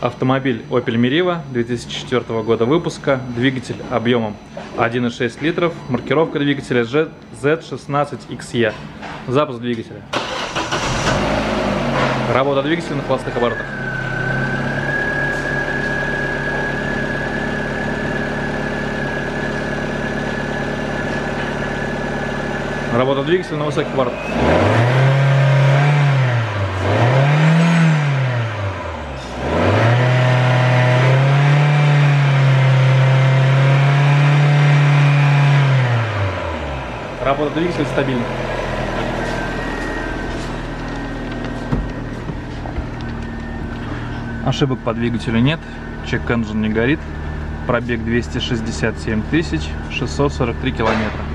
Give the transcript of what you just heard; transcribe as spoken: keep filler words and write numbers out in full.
Автомобиль Opel Meriva две тысячи четвёртого года выпуска, двигатель объемом один и шесть литров, маркировка двигателя зет шестнадцать икс и, запуск двигателя. Работа двигателя на холостых оборотах. Работа двигателя на высоких оборотах. Работа двигателя стабильна. Ошибок по двигателю нет, check engine не горит, пробег двести шестьдесят семь тысяч шестьсот сорок три километра.